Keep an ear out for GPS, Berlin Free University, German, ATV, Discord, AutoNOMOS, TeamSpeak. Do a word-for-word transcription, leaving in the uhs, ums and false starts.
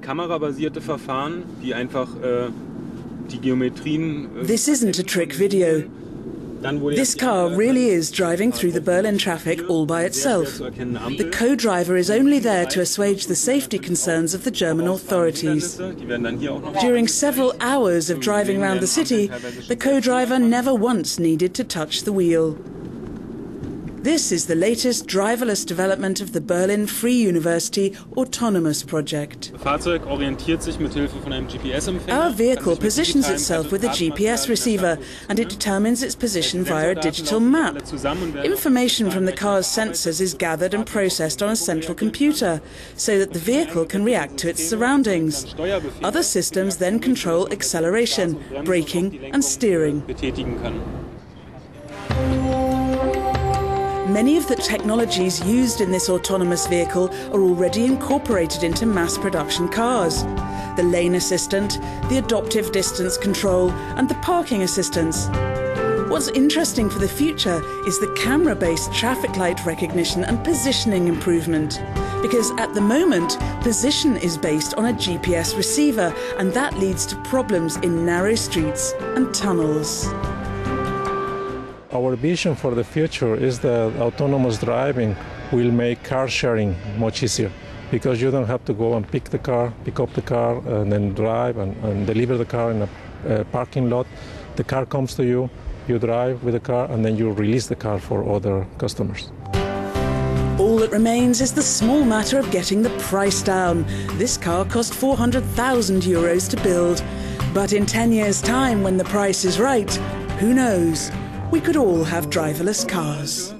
sind kamerabasierte Verfahren, die einfach äh, die Geometrien. Äh, This isn't a trick video. This car really is driving through the Berlin traffic all by itself. The co-driver is only there to assuage the safety concerns of the German authorities. During several hours of driving around the city, the co-driver never once needed to touch the wheel. This is the latest driverless development of the Berlin Free University AutoNOMOS project. Our vehicle positions itself with a G P S receiver and it determines its position via a digital map. Information from the car's sensors is gathered and processed on a central computer so that the vehicle can react to its surroundings. Other systems then control acceleration, braking and steering. Many of the technologies used in this autonomous vehicle are already incorporated into mass production cars. The lane assistant, the adaptive distance control, and the parking assistance. What's interesting for the future is the camera-based traffic light recognition and positioning improvement. Because at the moment, position is based on a G P S receiver, and that leads to problems in narrow streets and tunnels. Our vision for the future is that autonomous driving will make car sharing much easier, because you don't have to go and pick the car, pick up the car, and then drive and, and deliver the car in a uh, parking lot. The car comes to you, you drive with the car, and then you release the car for other customers. All that remains is the small matter of getting the price down. This car cost four hundred thousand euros to build. But in ten years' time, when the price is right, who knows? We could all have driverless cars.